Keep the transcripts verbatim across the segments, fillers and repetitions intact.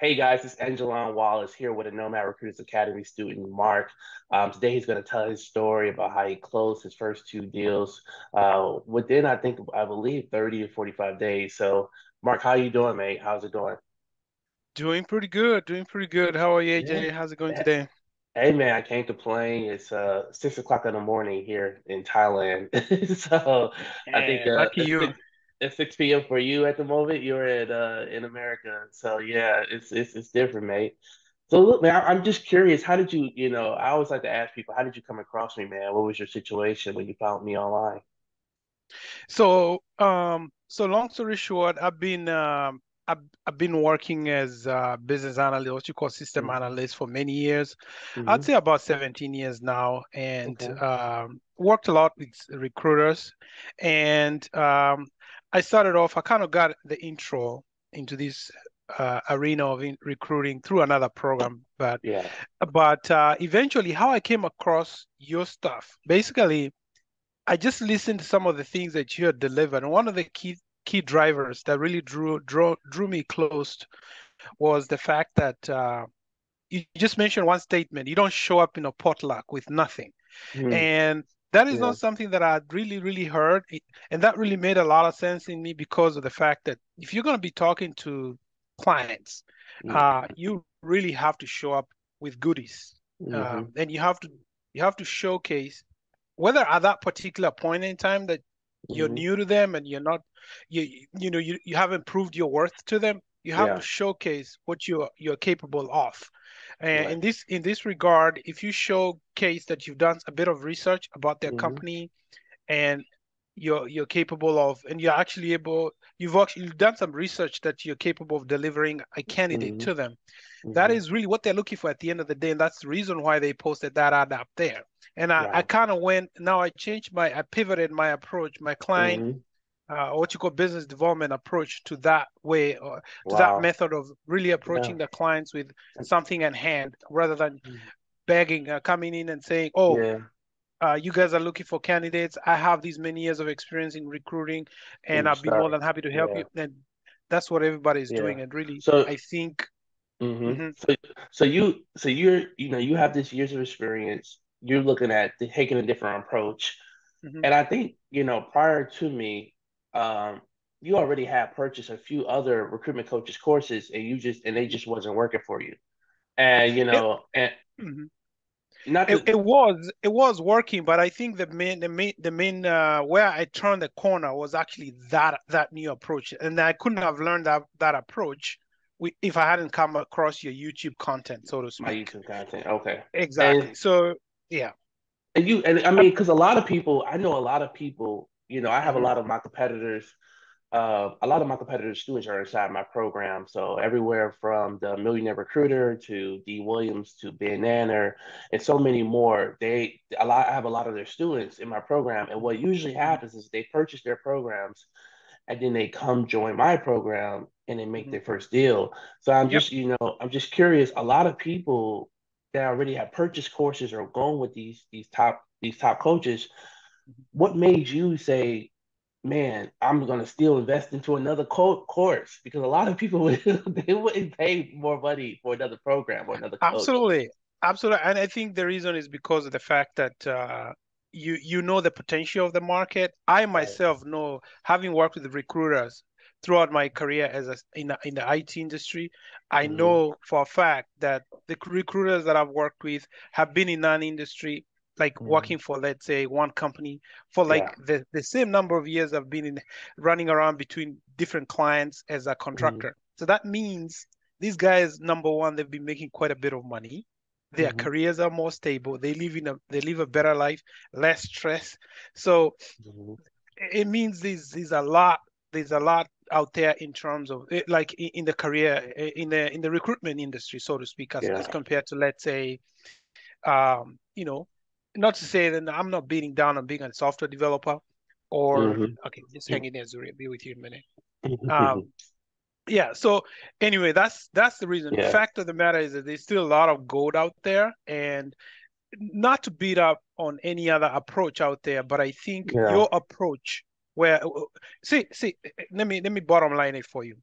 Hey guys, it's Aijalon Wallace here with a Nomad Recruiters Academy student, Mark. Um, today he's going to tell his story about how he closed his first two deals uh, within, I think, I believe, thirty to forty-five days. So, Mark, how you doing, mate? How's it going? Doing pretty good. Doing pretty good. How are you, A J? Yeah. How's it going today? Hey, man, I can't complain. It's uh, six o'clock in the morning here in Thailand. so, yeah, I think uh, lucky you. It's six P M for you at the moment. You're at uh, in America, so yeah, it's it's it's different, mate. So look, man, I'm just curious. How did you, you know? I always like to ask people, how did you come across me, man? What was your situation when you found me online? So, um, so long story short, I've been um, I've I've been working as a business analyst, what you call system mm-hmm. analyst, for many years. Mm-hmm. I'd say about seventeen years now, and okay. um, worked a lot with recruiters, and um. I started off, I kind of got the intro into this uh, arena of in recruiting through another program, but yeah. but uh, eventually how I came across your stuff, basically, I just listened to some of the things that you had delivered. And one of the key key drivers that really drew, drew, drew me close was the fact that uh, you just mentioned one statement, you don't show up in a potluck with nothing. Mm. And that is yeah. not something that I really, really heard. And that really made a lot of sense in me because of the fact that if you're going to be talking to clients, mm-hmm. uh, you really have to show up with goodies. Mm-hmm. um, and you have to you have to showcase whether at that particular point in time that mm-hmm. you're new to them and you're not, you you know, you, you haven't proved your worth to them. You have yeah. to showcase what you're you're capable of, and right. in this in this regard, if you showcase that you've done a bit of research about their mm-hmm. company, and you're you're capable of, and you're actually able, you've actually done some research that you're capable of delivering a candidate mm-hmm. to them, mm-hmm. that is really what they're looking for at the end of the day, and that's the reason why they posted that ad up there. And I, right. I kind of went now I changed my I pivoted my approach, my client. Mm-hmm. Uh, what you call business development approach to that way, or to wow. that method of really approaching yeah. the clients with something in hand rather than mm-hmm. begging, uh, coming in and saying, oh, yeah. uh, you guys are looking for candidates. I have these many years of experience in recruiting, and I'll be more than happy to help yeah. you. And that's what everybody is yeah. doing. And really, so, I think. Mm-hmm. Mm-hmm. So, so you, so you're, you know, you have this years of experience. You're looking at the, taking a different approach. Mm-hmm. And I think, you know, prior to me, um you already had purchased a few other recruitment coaches courses, and you just and they just wasn't working for you, and you know it, and mm-hmm. not to, it, it was it was working, but I think the main the main the main uh where I turned the corner was actually that that new approach, and I couldn't have learned that that approach if I hadn't come across your YouTube content, so to speak. My YouTube content, okay, exactly. And, so yeah, and you and I mean, because a lot of people I know a lot of people. You know, I have a lot of my competitors, uh, a lot of my competitors' students are inside my program. So everywhere from the Millionaire Recruiter to D. Williams to Ben Nanner and so many more. They, a lot, I have a lot of their students in my program. And what usually happens is they purchase their programs and then they come join my program and they make their first deal. So I'm just, yep. you know, I'm just curious. A lot of people that already have purchased courses or gone with these these top these top coaches. What made you say, man, I'm going to still invest into another co course? Because a lot of people, would, they wouldn't pay more money for another program or another coach. Absolutely. Absolutely. And I think the reason is because of the fact that uh, you, you know the potential of the market. I myself right. know, having worked with recruiters throughout my career as a, in, a, in the I T industry, I mm-hmm. know for a fact that the recruiters that I've worked with have been in that industry, like mm-hmm. working for, let's say, one company for like yeah. the, the same number of years I've been in, running around between different clients as a contractor. Mm-hmm. So that means these guys, number one, they've been making quite a bit of money. Their mm-hmm. careers are more stable. They live in a they live a better life, less stress. So mm-hmm. it means there's there's a lot there's a lot out there in terms of it, like in the career in the in the recruitment industry, so to speak, as, yeah. as compared to, let's say, um, you know. Not to say that I'm not beating down on being a software developer or, mm-hmm. okay, just hang in there, Zuri. I'll be with you in a minute. Um, yeah, so anyway, that's that's the reason. Yeah. The fact of the matter is that there's still a lot of gold out there, and not to beat up on any other approach out there, but I think yeah. your approach where, see, see, let me, let me bottom line it for you.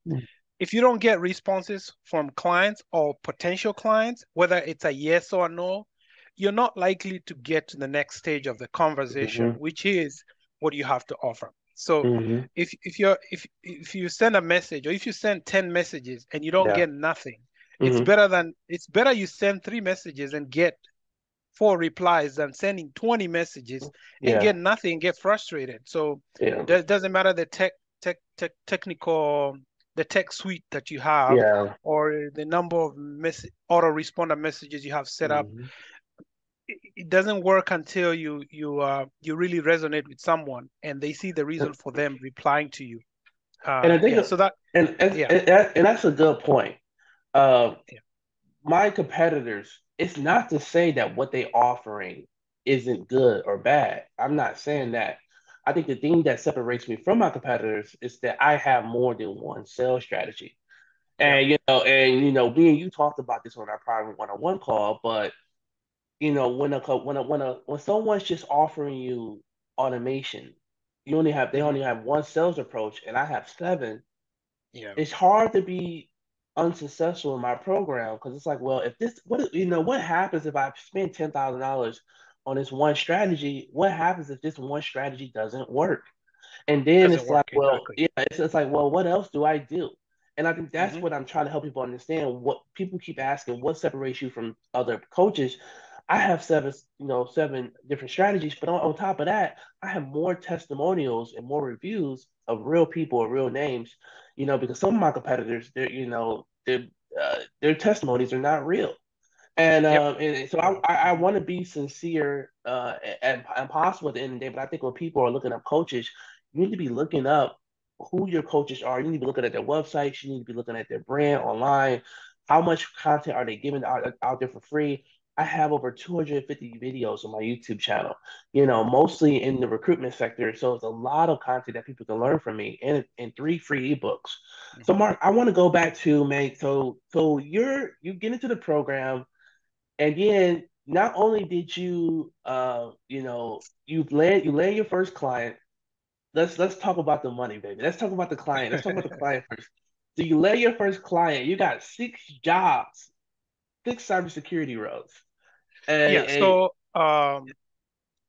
if you don't get responses from clients or potential clients, whether it's a yes or a no, you're not likely to get to the next stage of the conversation, mm-hmm. which is what you have to offer. So mm-hmm. if if you're if if you send a message, or if you send ten messages and you don't yeah. get nothing, mm-hmm. it's better than it's better you send three messages and get four replies than sending twenty messages and yeah. get nothing, get frustrated. So yeah. it doesn't matter the tech tech tech technical the tech suite that you have, yeah. or the number of mess- autoresponder messages you have set mm-hmm. up. It doesn't work until you you uh you really resonate with someone and they see the reason for them replying to you. Uh, and I think yeah, so that and and, yeah. and and that's a good point. Uh, yeah. My competitors, it's not to say that what they're offering isn't good or bad. I'm not saying that. I think the thing that separates me from my competitors is that I have more than one sales strategy. And yeah. you know, and you know, me and you talked about this on our private one-on-one call, but you know, when a when a, when a when someone's just offering you automation, you only have they only have one sales approach, and I have seven. Yeah, it's hard to be unsuccessful in my program because it's like, well, if this, what you know, what happens if I spend ten thousand dollars on this one strategy? What happens if this one strategy doesn't work? And then doesn't it's like, well, exactly. yeah, it's, it's like, well, what else do I do? And I think that's mm-hmm. what I'm trying to help people understand. What people keep asking, what separates you from other coaches? I have seven, you know, seven different strategies, but on, on top of that, I have more testimonials and more reviews of real people or real names, you know, because some of my competitors, they're, you know, they're, uh, their testimonies are not real. And, yep. um, and so I, I want to be sincere uh, and, and possible at the end of the day, but I think when people are looking up coaches, you need to be looking up who your coaches are. You need to be looking at their websites. You need to be looking at their brand online. How much content are they giving out, out there for free? I have over two hundred fifty videos on my YouTube channel, you know, mostly in the recruitment sector. So it's a lot of content that people can learn from me, and, and three free ebooks. So Mark, I want to go back to make, so, so you're, you get into the program, and then not only did you, uh, you know, you've land, you land your first client. Let's, let's talk about the money, baby. Let's talk about the client. Let's talk about the client first. So you land your first client, you got six jobs, six cybersecurity roles. And, yeah, and, so, um,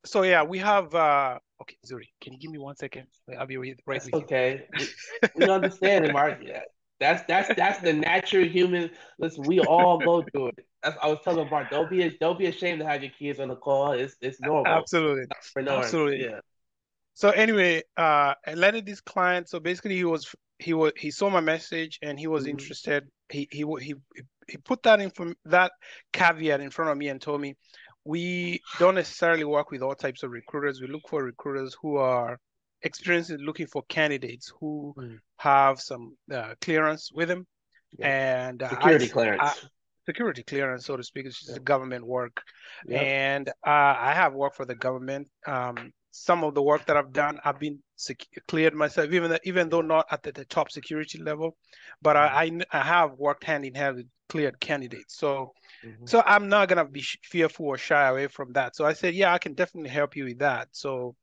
so yeah, we have, uh, okay, Zuri, can you give me one second? I'll be right with you. Okay. We, we understand it, Mark. Yeah. That's, that's, that's the natural human. Listen, we all go through it. That's, I was telling Mark, don't be, don't be ashamed to have your kids on the call. It's, it's normal. Absolutely. Normal. Absolutely. Yeah. So anyway, uh, I landed this client. So basically he was, he was, he saw my message and he was mm-hmm. interested. He, he, he, he He put that in from that caveat in front of me and told me, we don't necessarily work with all types of recruiters. We look for recruiters who are experienced in looking for candidates who mm. have some uh, clearance with them, yeah. and uh, security I, clearance, I, security clearance, so to speak. It's just yeah. government work, yeah. and uh, I have worked for the government. Um, some of the work that I've done, I've been sec- cleared myself, even that, even though not at the, the top security level, but mm. I, I I have worked hand in hand with cleared candidates. So mm-hmm. so I'm not going to be sh- fearful or shy away from that. So I said, yeah, I can definitely help you with that. So,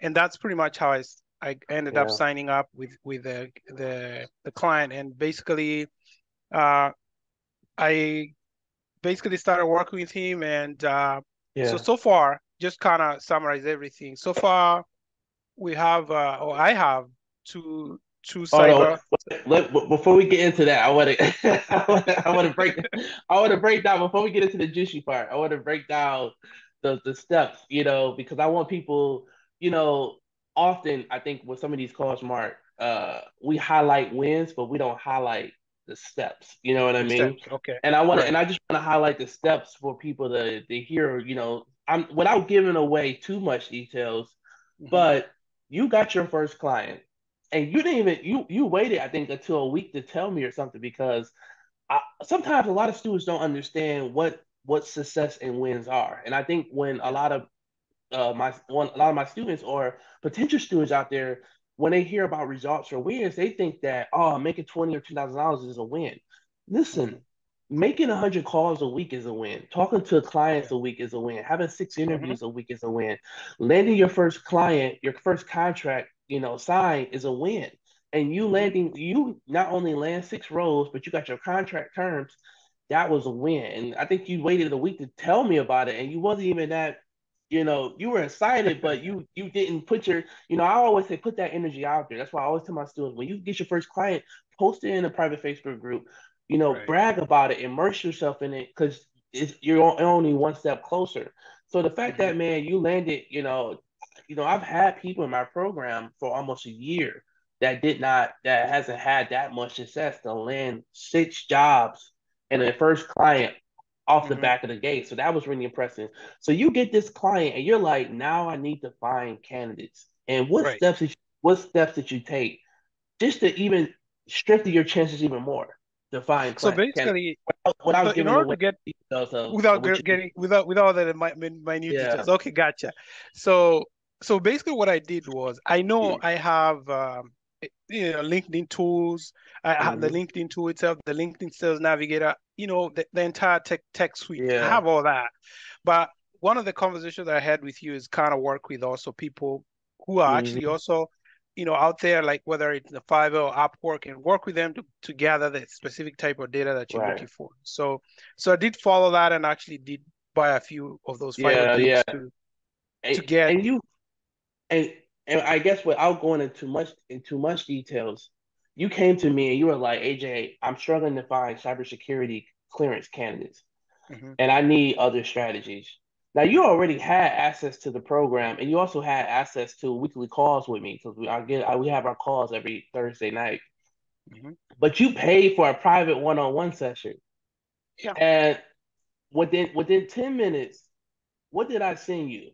and that's pretty much how I, I ended yeah. up signing up with, with the, the, the client. And basically, uh, I basically started working with him. And uh, yeah. so, so far, just kind of summarize everything. So far, we have, uh, or I have two Two cyber. Oh, no. Before we get into that, I want to, I want to break, I want to break down before we get into the juicy part. I want to break down the the steps, you know, because I want people, you know, often I think with some of these calls, Mark, uh, we highlight wins, but we don't highlight the steps. You know what I mean? Steps. Okay. And I want right. and I just want to highlight the steps for people to to hear. You know, I'm without giving away too much details, mm-hmm. but you got your first client. And you didn't even, you you waited, I think, until a week to tell me or something, because I, sometimes a lot of students don't understand what what success and wins are. And I think when a lot of uh, my one, a lot of my students or potential students out there, when they hear about results or wins, they think that, oh, making twenty or two thousand dollars is a win. Listen, making one hundred calls a week is a win. Talking to clients a week is a win. Having six interviews mm-hmm. a week is a win. Landing your first client, your first contract, you know, sign is a win. and you landing, you not only land six roles, but you got your contract terms. That was a win. And I think you waited a week to tell me about it. And you wasn't even that, you know, you were excited, but you you didn't put your, you know, I always say, put that energy out there. That's why I always tell my students, when you get your first client, post it in a private Facebook group, you know, right. brag about it, immerse yourself in it, because you're only one step closer. So the fact mm-hmm. that, man, you landed, you know, you know, I've had people in my program for almost a year that did not, that hasn't had that much success to land six jobs and their first client off the mm-hmm. back of the gate. So that was really impressive. So you get this client and you're like, now I need to find candidates. And what right. steps did you, what steps did you take just to even strengthen your chances even more to find clients? So basically, without, without so giving away get, details of, without of getting without with all that minute yeah. details. Okay, gotcha. So so basically, what I did was, I know I have. Um, you know, LinkedIn tools, I have mm-hmm. the LinkedIn tool itself, the LinkedIn Sales Navigator, you know, the, the entire tech tech suite. Yeah. I have all that. But one of the conversations that I had with you is kind of work with also people who are mm-hmm. actually also, you know, out there, like whether it's the Fiverr or AppWork, and work with them to, to gather the specific type of data that you're right. looking for. So, so I did follow that and actually did buy a few of those Fiverr yeah, yeah. to, and, to get. And you, and And I guess without going into much in too much details, you came to me and you were like, A J, I'm struggling to find cybersecurity clearance candidates, mm-hmm. and I need other strategies. Now, you already had access to the program, and you also had access to weekly calls with me, because we I get I, we have our calls every Thursday night. Mm-hmm. But you paid for a private one-on-one session, yeah. and within within ten minutes, what did I send you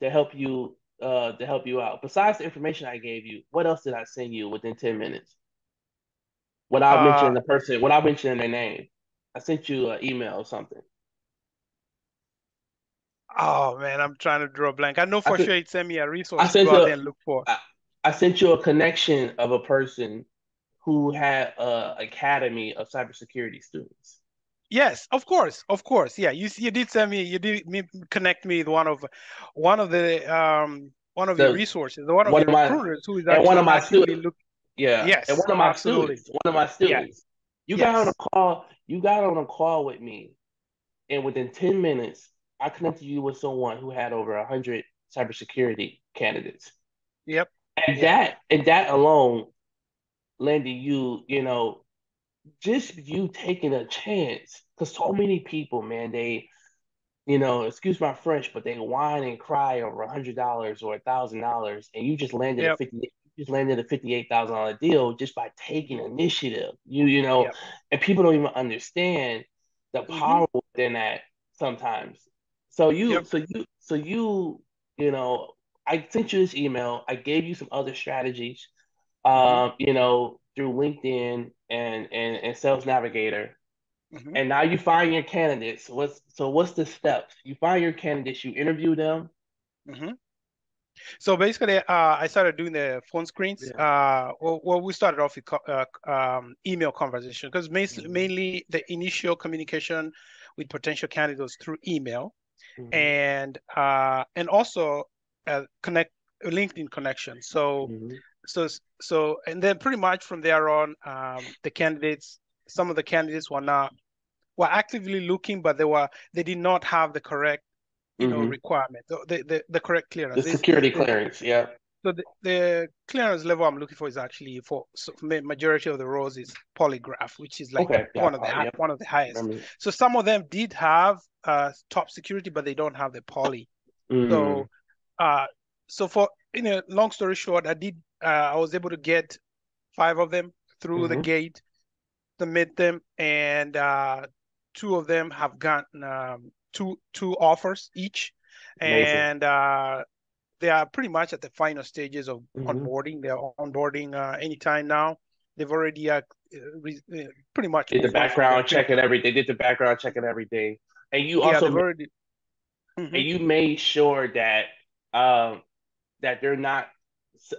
to help you? Uh, to help you out. Besides the information I gave you, what else did I send you within ten minutes? Without uh, mentioning the person, without mentioning their name, I sent you an email or something. Oh man, I'm trying to draw a blank. I know for I sure it sent me a resource I sent to go out a, there and look for. I, I sent you a connection of a person who had an academy of cybersecurity students. Yes, of course, of course. Yeah, you you did send me, you did me connect me with one of one of the um one of the, your resources, one of one your of recruiters my, who is actually one of my students. Looking... Yeah, yes, and one of my absolutely. students, one of my students. Yeah. You yes. got on a call. You got on a call with me, and within ten minutes, I connected you with someone who had over a hundred cybersecurity candidates. Yep, and yep. that and that alone landed you, you know. Just you taking a chance, because so many people, man, they, you know, excuse my French, but they whine and cry over a hundred dollars or a thousand dollars, and you just landed yep. a fifty, just landed a fifty-eight thousand dollar deal just by taking initiative. You, you know, yep. and people don't even understand the power mm-hmm. within that sometimes. So you, yep. so you, so you, you know, I sent you this email. I gave you some other strategies. Um, you know, through LinkedIn and and, and Sales Navigator, mm-hmm. and now you find your candidates. What's so? What's the steps? You find your candidates. You interview them. Mm-hmm. So basically, uh, I started doing the phone screens. Yeah. Uh, well, well, we started off with co- uh, um, email conversation, because mm-hmm. mainly the initial communication with potential candidates through email, mm-hmm. and uh, and also uh, connect LinkedIn connection. So. Mm-hmm. So, so, and then pretty much from there on, um, the candidates, some of the candidates were not, were actively looking, but they were, they did not have the correct, you mm-hmm. know, requirement, the, the, the, the correct clearance. The security this, clearance, yeah. So the, the clearance level I'm looking for is actually for, so majority of the roles is polygraph, which is like okay, one, yeah, of the, yeah. one of the highest. So some of them did have uh, top security, but they don't have the poly. Mm. So, uh, so for, you know, long story short, I did, Uh, I was able to get five of them through mm-hmm. the gate, submit them, and uh, two of them have gotten um, two two offers each. Amazing. And uh, they are pretty much at the final stages of mm-hmm. onboarding. They're onboarding uh, anytime now. They've already uh, re- pretty much did the background check and everything. They did the background check and everything. And you also yeah, already... mm-hmm. and you made sure that um, that they're not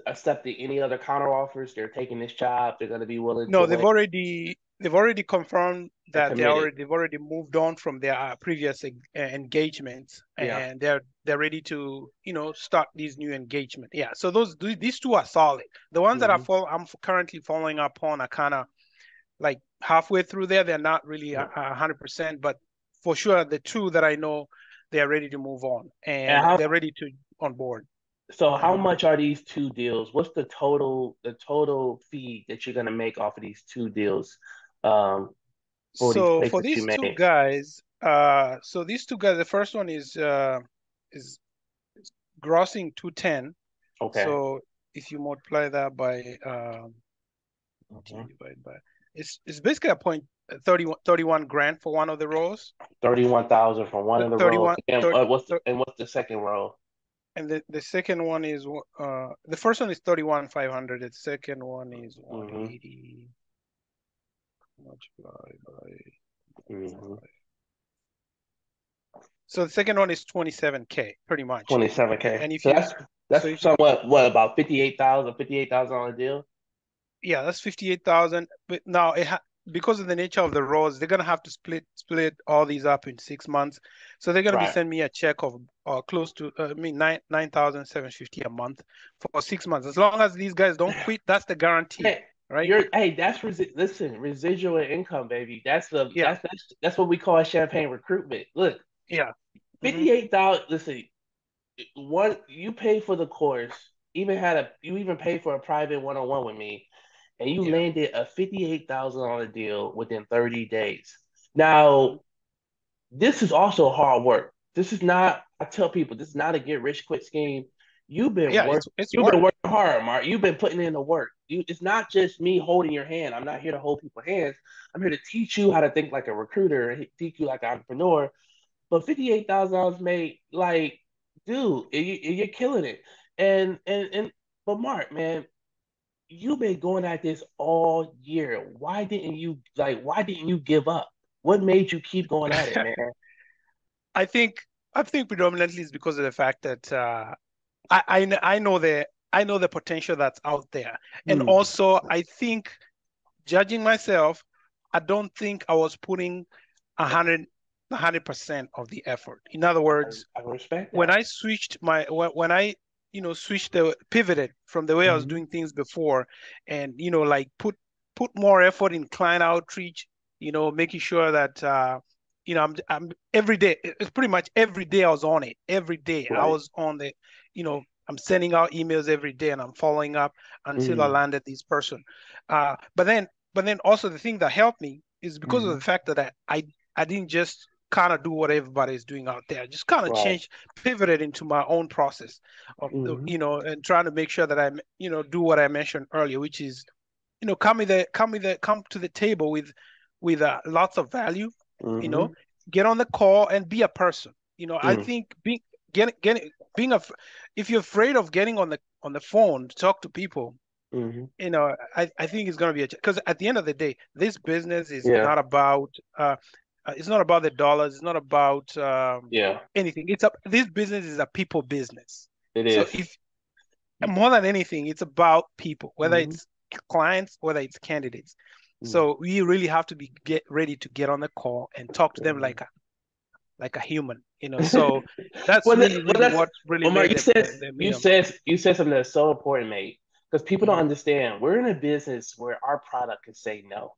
accepting any other counter offers. They're taking this job. They're going to be willing. No, to they've win. already they've already confirmed that they already, they've already moved on from their previous uh, engagements, yeah. and they're they're ready to, you know, start these new engagement. Yeah, so those these two are solid. The ones mm-hmm. that I follow, I'm currently following up on are kind of like halfway through there. They're not really a hundred percent, but for sure the two that I know, they're ready to move on and, and how, they're ready to on board. So how much are these two deals? What's the total the total fee that you're gonna make off of these two deals? Um, for so these for these two made? guys, uh, so these two guys, the first one is uh is grossing two ten. Okay. So if you multiply that by um, okay. divide by it's it's basically a point. thirty-one grand for one of the rows. thirty-one thousand for one of the rows. And, thirty, uh, what's the, and what's the second row? And the, the second one is uh the first one is thirty-one thousand five hundred. The second one is one eighty. Mm-hmm. Multiply by mm-hmm. So the second one is twenty-seven K, pretty much. twenty-seven K. And if so you, that's that's so somewhat what about fifty-eight thousand, fifty-eight thousand on a deal? Yeah, that's fifty-eight thousand. But now it ha because of the nature of the roles, they're gonna have to split split all these up in six months. So they're gonna right. be sending me a check of uh, close to uh, I mean nine nine thousand seven fifty a month for six months. As long as these guys don't quit, that's the guarantee, hey, right? You're, hey, that's resi listen residual income, baby. That's the yeah. that's, that's that's what we call champagne recruitment. Look, yeah, fifty eight thousand. Mm-hmm. Listen, one you pay for the course. Even had a you even paid for a private one on one with me. And you yeah. landed a fifty-eight thousand dollar deal within thirty days. Now, this is also hard work. This is not, I tell people, this is not a get rich quick scheme. You've been, yeah, working, it's, it's you've been working hard, Mark. You've been putting in the work. You, it's not just me holding your hand. I'm not here to hold people's hands. I'm here to teach you how to think like a recruiter, teach you like an entrepreneur. But fifty-eight thousand dollars made, like, dude, you, you're killing it. And, and, and, but Mark, man, you've been going at this all year. Why didn't you like? Why didn't you give up? What made you keep going at it, man? I think I think predominantly is because of the fact that uh, I, I I know the I know the potential that's out there, and mm. also I think, judging myself, I don't think I was putting a hundred. one hundred percent of the effort. In other words, I, I respect that. When I switched my when, when I. you know, switched the pivoted from the way mm-hmm. I was doing things before, and you know, like put put more effort in client outreach. You know, making sure that uh, you know, I'm I'm every day. It's pretty much every day I was on it. Every day right. I was on the, you know, I'm sending out emails every day and I'm following up until mm-hmm. I landed this person. Uh, but then, but then also the thing that helped me is because mm-hmm. of the fact that I I, I didn't just kind of do what everybody's doing out there. Just kind of right. change, pivoted into my own process of, mm-hmm. you know, and trying to make sure that I, you know, do what I mentioned earlier, which is, you know, come with the, come with the, come to the table with, with uh, lots of value, mm-hmm. you know, get on the call and be a person. You know, mm-hmm. I think being, getting, getting, being a, if you're afraid of getting on the, on the phone to talk to people, mm-hmm. you know, I, I think it's going to be a, because at the end of the day, this business is yeah. not about, uh, it's not about the dollars. It's not about um, yeah. anything. It's a, this business is a people business. It is. So if, more than anything, it's about people, whether mm-hmm. it's clients, whether it's candidates. Mm-hmm. So we really have to be get ready to get on the call and talk to them mm-hmm. like a like a human, you know. So that's well, really, well, that's, what really. Omar, made you them, said them, you know. said you said something that's so important, mate, because people mm-hmm. don't understand. We're in a business where our product can say no.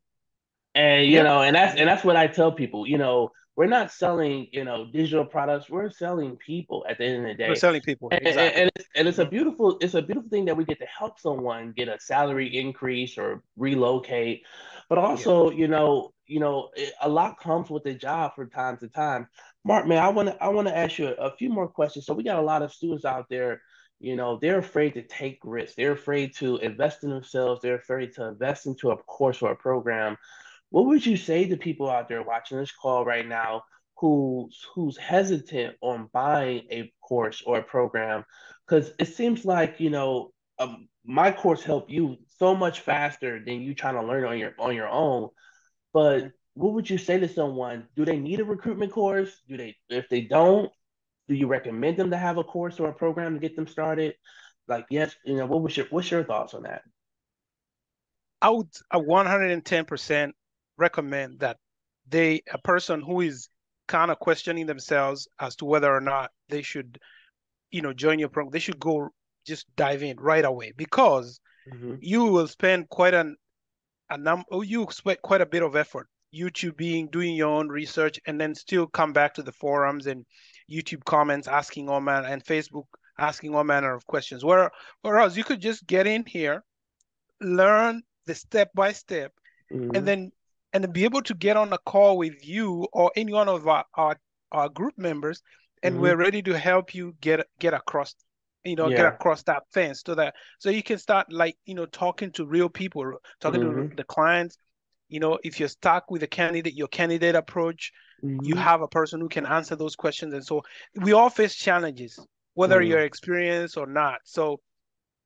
And, you yeah. know, and that's, and that's what I tell people, you know, we're not selling, you know, digital products. We're selling people at the end of the day. We're selling people. And, exactly. and, and, it's, and it's a beautiful, it's a beautiful thing that we get to help someone get a salary increase or relocate. But also, yeah. you know, you know, it, a lot comes with the job from time to time. Mark, man, I want to, I want to ask you a, a few more questions. So we got a lot of students out there, you know, they're afraid to take risks. They're afraid to invest in themselves. They're afraid to invest into a course or a program. What would you say to people out there watching this call right now who's, who's hesitant on buying a course or a program? Because it seems like, you know, um, my course helped you so much faster than you trying to learn on your, on your own. But what would you say to someone? Do they need a recruitment course? Do they, if they don't, do you recommend them to have a course or a program to get them started? Like, yes, you know, what was your, what's your thoughts on that? I would uh, one hundred ten percent recommend that they a person who is kind of questioning themselves as to whether or not they should, you know, join your program, they should go just dive in right away, because mm-hmm. you will spend quite an a num you expect quite a bit of effort YouTubing, doing your own research, and then still come back to the forums and YouTube comments asking all manner, and Facebook asking all manner of questions. Where, whereas you could just get in here, learn the step-by-step, mm-hmm. and then and then be able to get on a call with you or any one of our, our, our group members, and mm-hmm. we're ready to help you get get across, you know, yeah. get across that fence, so that so you can start, like, you know, talking to real people, talking mm-hmm. to the clients. You know, if you're stuck with a candidate, your candidate approach, mm-hmm. you have a person who can answer those questions. And so we all face challenges, whether mm-hmm. you're experienced or not. So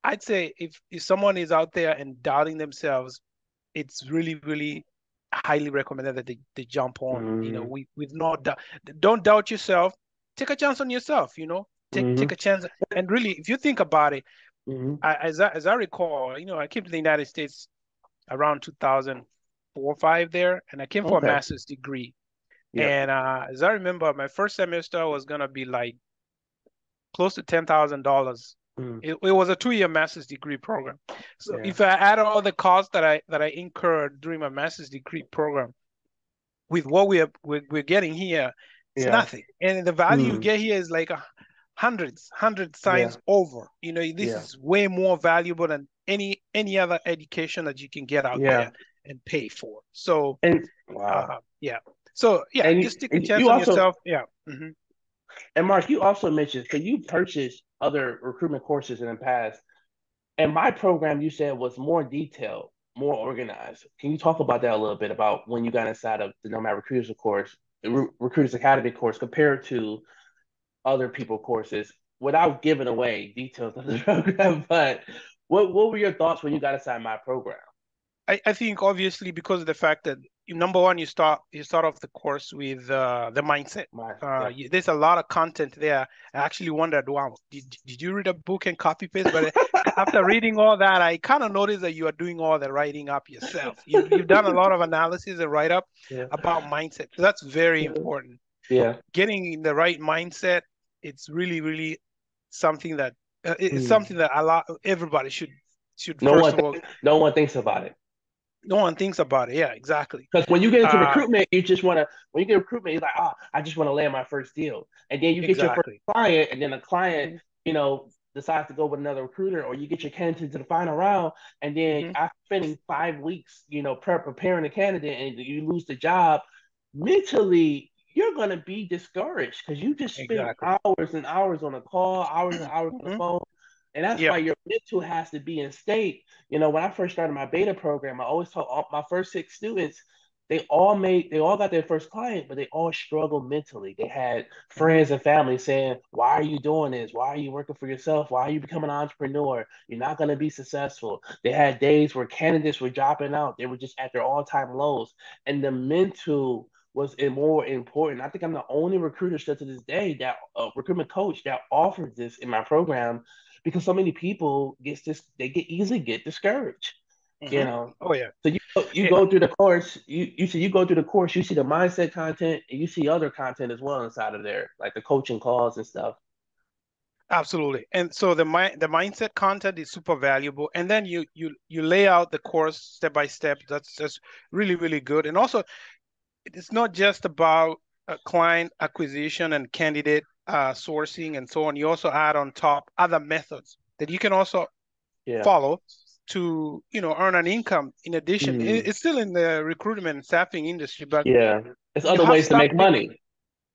I'd say if, if someone is out there and doubting themselves, it's really, really highly recommended that they, they jump on. Mm-hmm. You know, we, we've not doubt, don't doubt yourself. Take a chance on yourself, you know, take, mm-hmm. take a chance. And really, if you think about it, mm-hmm. I, as, I, as I recall, you know, I came to the United States around two thousand. Four or five there, and I came for okay. a master's degree. Yeah. And uh, as I remember, my first semester was gonna be like close to ten thousand dollars. Mm. It, it was a two-year master's degree program. So yeah. if I add all the costs that I that I incurred during my master's degree program with what we are we're, we're getting here, it's yeah. nothing. And the value mm. you get here is like a hundreds, hundreds times yeah. over. You know, this yeah. is way more valuable than any any other education that you can get out yeah. there and pay for. So and wow. uh, yeah. So yeah, and just take a chance you on also, yourself. Yeah. Mm-hmm. And Mark, you also mentioned, so you purchased other recruitment courses in the past, and my program you said was more detailed, more organized. Can you talk about that a little bit, about when you got inside of the Nomad Recruiters course, the Re- Recruiters Academy course, compared to other people courses, without giving away details of the program? But what what were your thoughts when you got inside my program? I, I think obviously because of the fact that, number one, you start you start off the course with uh, the mindset. Uh, you, there's a lot of content there. I actually wondered, wow, did, did you read a book and copy paste? But after reading all that, I kind of noticed that you are doing all the writing up yourself. You, you've done a lot of analysis and write up yeah. about mindset. So that's very yeah. important. Yeah, getting in the right mindset, it's really, really something that uh, it's mm. something that a lot everybody should should no first one of all, th- no one thinks about it. No one thinks about it. Yeah, exactly. Because when you get into uh, recruitment, you just want to, when you get recruitment, you're like, oh, I just want to land my first deal. And then you get exactly. your first client, and then the client, you know, decides to go with another recruiter, or you get your candidate to the final round. And then mm-hmm. after spending five weeks, you know, pre- preparing a candidate, and you lose the job, mentally, you're going to be discouraged because you just spent exactly. hours and hours on a call, hours and hours mm-hmm. on the phone. And that's yep. why your mental has to be in state. You know, when I first started my beta program, I always taught all, my first six students, they all made, they all got their first client, but they all struggled mentally. They had friends and family saying, why are you doing this? Why are you working for yourself? Why are you becoming an entrepreneur? You're not going to be successful. They had days where candidates were dropping out. They were just at their all-time lows. And the mental was more important. I think I'm the only recruiter still to this day, that uh, recruitment coach that offered this in my program, because so many people get this, they get easily get discouraged, mm-hmm. you know. Oh yeah. So you you yeah. go through the course, you you see you go through the course, you see the mindset content, and you see other content as well inside of there, like the coaching calls and stuff. Absolutely. And so the mi- the mindset content is super valuable. And then you you you lay out the course step by step. That's just really, really good. And also, it's not just about uh, client acquisition and candidate Uh, sourcing and so on. You also add on top other methods that you can also yeah. follow to, you know, earn an income in addition. Mm-hmm. It, it's still in the recruitment and staffing industry, but yeah, there's other ways to make money. In,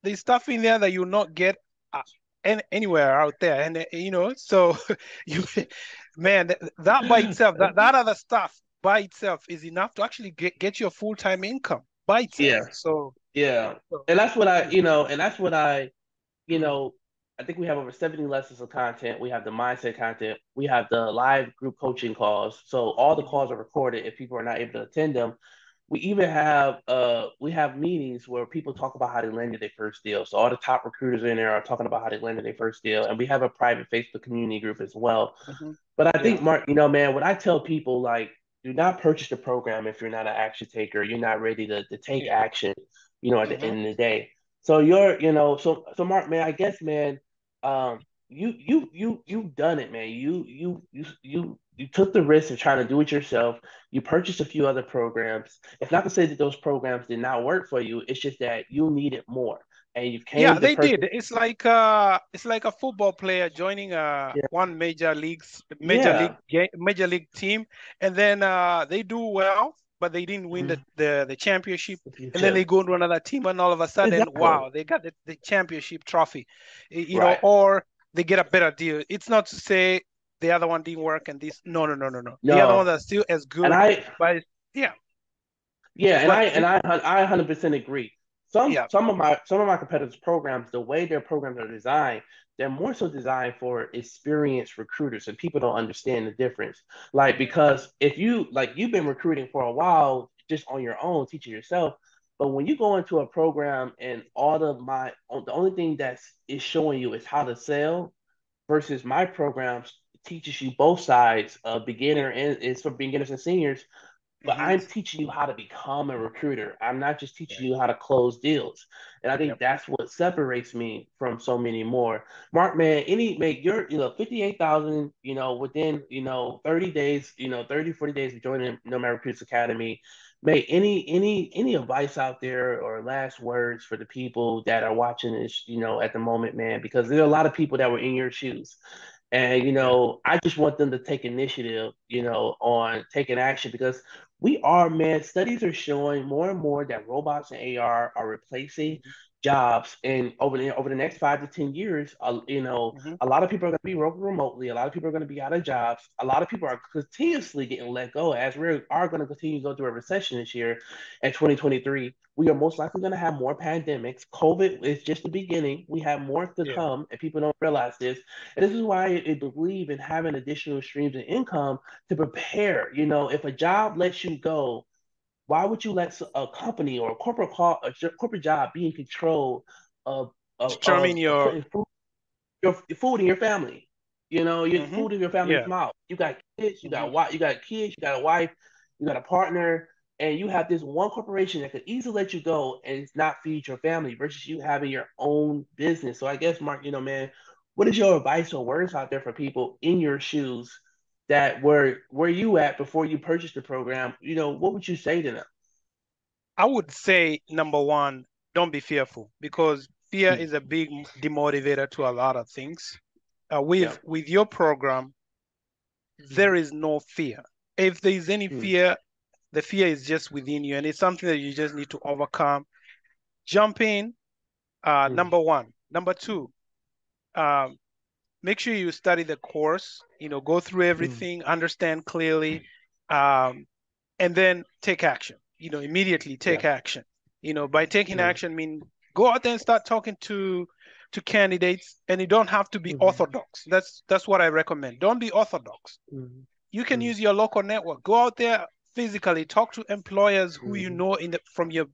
there's stuff in there that you not get uh, any, anywhere out there, and uh, you know, so you, man, that, that by itself, that, that other stuff by itself is enough to actually get, get your full time income by itself. Yeah. So yeah, so, and that's what I, you know, and that's what I. You know, I think we have over seventy lessons of content. We have the mindset content. We have the live group coaching calls. So all the calls are recorded if people are not able to attend them. We even have uh we have meetings where people talk about how they landed their first deal. So all the top recruiters in there are talking about how they landed their first deal. And we have a private Facebook community group as well. Mm-hmm. But I think, Mark, you know, man, when I tell people, like, do not purchase the program if you're not an action taker. You're not ready to, to take action, you know, at the mm-hmm. end of the day. So you're, you know, so, so Mark, man, I guess, man, um, you, you, you, you've done it, man. You, you, you, you, you took the risk of trying to do it yourself. You purchased a few other programs. It's not to say that those programs did not work for you. It's just that you needed more. And you came yeah, they purchase. did. It's like uh, it's like a football player joining uh yeah. one major leagues, major yeah. league game, major league team, and then uh, they do well, but they didn't win mm. the, the the championship, and then they go to another team, and all of a sudden, exactly. wow, they got the, the championship trophy, you right. know, or they get a better deal. It's not to say the other one didn't work, and this no, no, no, no, no. no. The other one is still as good, and I, but yeah, yeah, but, and I and I I one hundred percent agree. Some yeah. some of my some of my competitors' programs, the way their programs are designed, they're more so designed for experienced recruiters, and people don't understand the difference. Like, because if you like you've been recruiting for a while just on your own, teaching yourself, but when you go into a program and all of my the only thing that's is showing you is how to sell, versus my programs teaches you both sides of beginner and it's for beginners and seniors. But mm-hmm. I'm teaching you how to become a recruiter. I'm not just teaching you how to close deals. And I think yep. that's what separates me from so many more. Mark, man, any make your you know fifty-eight thousand, you know, within, you know, thirty days, you know, thirty, forty days of joining Nomad Recruiters Academy. May any any any advice out there or last words for the people that are watching this, you know, at the moment, man, because there are a lot of people that were in your shoes. And, you know, I just want them to take initiative, you know, on taking action, because we are, man, studies are showing more and more that robots and A R are replacing jobs. And over the, over the next five to ten years, uh, you know, mm-hmm. a lot of people are going to be working remotely. A lot of people are going to be out of jobs. A lot of people are continuously getting let go, as we are going to continue to go through a recession this year. In twenty twenty-three, we are most likely going to have more pandemics. COVID is just the beginning. We have more to yeah. come, and people don't realize this. And this is why I believe in having additional streams of income to prepare. You know, if a job lets you go, why would you let a company or a corporate call, a corporate job be in control of, of, of your food, your food and your family? You know, your mm-hmm. food and your family's yeah. mouth. You got kids, you mm-hmm. got you got kids, you got a wife, you got a partner, and you have this one corporation that could easily let you go and not feed your family versus you having your own business. So I guess, Mark, you know, man, what is your advice or words out there for people in your shoes that were where you at before you purchased the program? You know, what would you say to them? I would say, number one, don't be fearful, because fear mm-hmm. is a big demotivator to a lot of things. Uh, with yeah. with your program, mm-hmm. there is no fear. If there is any mm-hmm. fear, the fear is just within you, and it's something that you just need to overcome. Jump in, uh, mm-hmm. number one. Number two, um, make sure you study the course, you know, go through everything, mm. understand clearly, um, and then take action, you know, immediately take yeah. action, you know, by taking mm. action, I mean, go out there and start talking to, to candidates, and you don't have to be mm-hmm. orthodox. That's, that's what I recommend. Don't be orthodox. Mm-hmm. You can mm-hmm. use your local network, go out there physically, talk to employers who mm-hmm. you know in the, from your,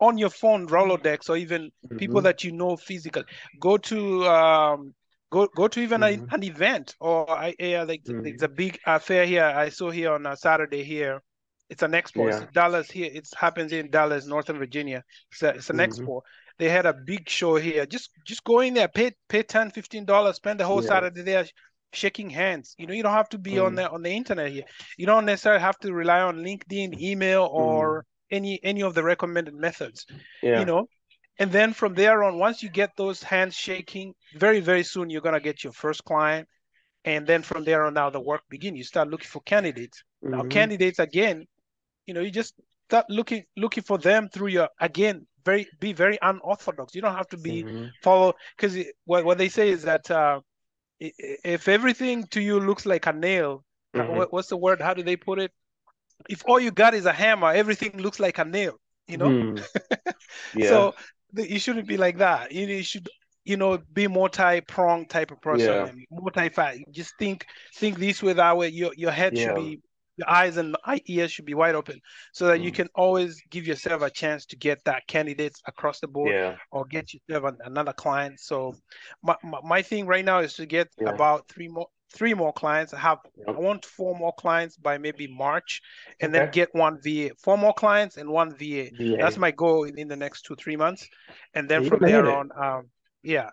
on your phone, Rolodex, or even mm-hmm. people that you know physically. Go to, um, Go go to even mm-hmm. a, an event, or I, yeah, like mm-hmm. it's a big affair here. I saw here on a Saturday here. It's an expo. Yeah. It's Dallas here. It happens in Dallas, Northern Virginia. It's, a, it's an mm-hmm. expo. They had a big show here. Just just go in there, pay pay ten dollars, fifteen dollars, spend the whole yeah. Saturday there shaking hands. You know, you don't have to be mm-hmm. on the on the internet here. You don't necessarily have to rely on LinkedIn, email, or mm-hmm. any any of the recommended methods. Yeah. You know. And then from there on, once you get those hands shaking, very, very soon you're going to get your first client. And then from there on now, the work begins. You start looking for candidates. Mm-hmm. Now, candidates, again, you know, you just start looking looking for them through your, again, very be very unorthodox. You don't have to be mm-hmm. follow, because what, what they say is that uh, if everything to you looks like a nail, mm-hmm. what, what's the word? How do they put it? If all you got is a hammer, everything looks like a nail, you know? Mm. Yeah. So you shouldn't be like that. You should, you know, be multi-pronged type of person, yeah. and multi-faceted. Just think, think this way, that way. Your your head yeah. should be, your eyes and ears should be wide open, so that mm. you can always give yourself a chance to get that candidates across the board, yeah. or get yourself another client. So, my my thing right now is to get yeah. about three more, three more clients. I have yep. I want four more clients by maybe March, and okay. then get one V A, four more clients and one V A. V A. That's my goal in, in the next two three months, and then you from there on, um, yeah.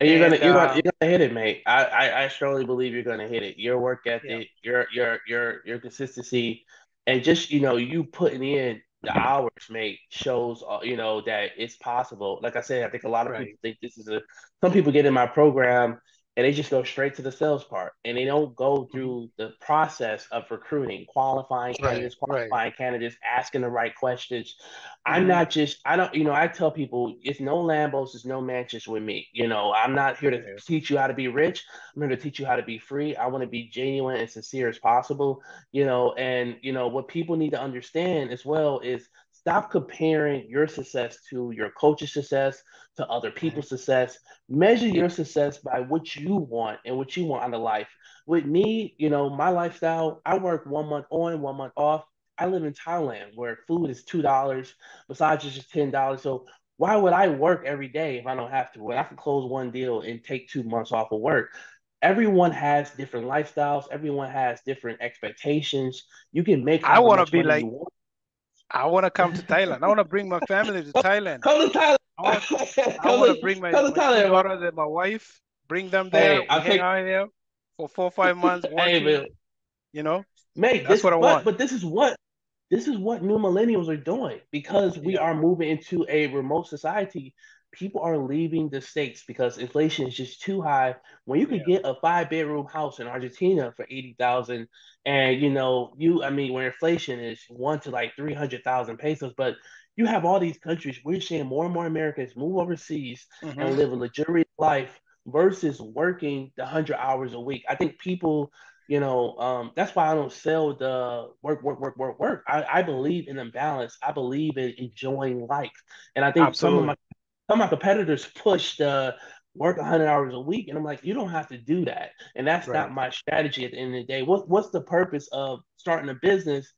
And you're and, gonna you're uh, gonna you're gonna hit it, mate. I, I I strongly believe you're gonna hit it. Your work ethic, yeah. your your your your consistency, and just you know you putting in the hours, mate, shows you know that it's possible. Like I said, I think a lot of right. people think this is a. Some people get in my program and they just go straight to the sales part, and they don't go through the process of recruiting, qualifying right, candidates, qualifying right. candidates, asking the right questions. Mm-hmm. I'm not just, I don't, you know, I tell people it's no Lambos, it's no mansions with me. You know, I'm not here to yeah. teach you how to be rich. I'm here to teach you how to be free. I want to be genuine and sincere as possible, you know, and, you know, what people need to understand as well is stop comparing your success to your coach's success, to other people's success. Measure your success by what you want and what you want out of life. With me, you know, my lifestyle, I work one month on, one month off. I live in Thailand where food is two dollars, massages is ten dollars. So why would I work every day if I don't have to? When I can close one deal and take two months off of work. Everyone has different lifestyles. Everyone has different expectations. You can make I wanna be like you want. I want to come to Thailand. I want to bring my family to Thailand. Come to Thailand. I want to, I want to bring my, to my daughter and my wife. Bring them there. Hey, I'll hang take... out there for four or five months. Hey, man. You know, mate, that's this, what I want. But, but this is what this is what new millennials are doing because we are moving into a remote society. People are leaving the states because inflation is just too high. When you could yeah. get a five-bedroom house in Argentina for eighty thousand dollars, and you know, you, I mean, when inflation is one to like three hundred thousand pesos, but you have all these countries, we're seeing more and more Americans move overseas mm-hmm. and live a luxurious life versus working the one hundred hours a week. I think people, you know, um, that's why I don't sell the work, work, work, work, work. I, I believe in the balance. I believe in enjoying life. And I think Absolutely. some of my Some of my competitors push the work one hundred hours a week, and I'm like, you don't have to do that. And that's right. not my strategy at the end of the day. What, what's the purpose of starting a business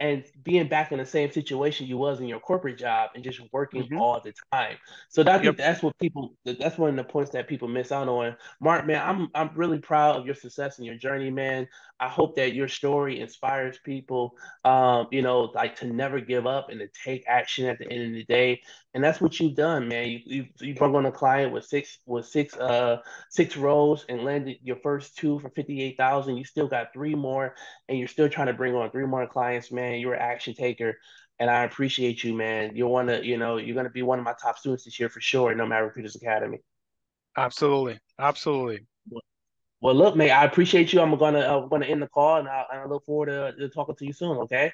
and being back in the same situation you was in your corporate job and just working mm-hmm. all the time? So that, yep. that's what people, that's one of the points that people miss out on. Mark, man, I'm I'm really proud of your success and your journey, man. I hope that your story inspires people, um, you know, like to never give up and to take action at the end of the day. And that's what you've done, man. You you, you brought on a client with six with six uh six roles and landed your first two for fifty-eight thousand. You still got three more, and you're still trying to bring on three more clients, man. You're an action taker, and I appreciate you, man. You're one of you know you're gonna be one of my top students this year for sure at Nomad Recruiters Academy. Absolutely, absolutely. Well, look, mate, I appreciate you. I'm gonna I'm gonna end the call, and I, I look forward to, to talking to you soon. Okay.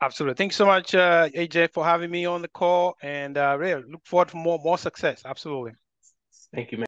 Absolutely. Thanks so much, uh, A J, for having me on the call, and uh, really look forward to more more success. Absolutely. Thank you, man.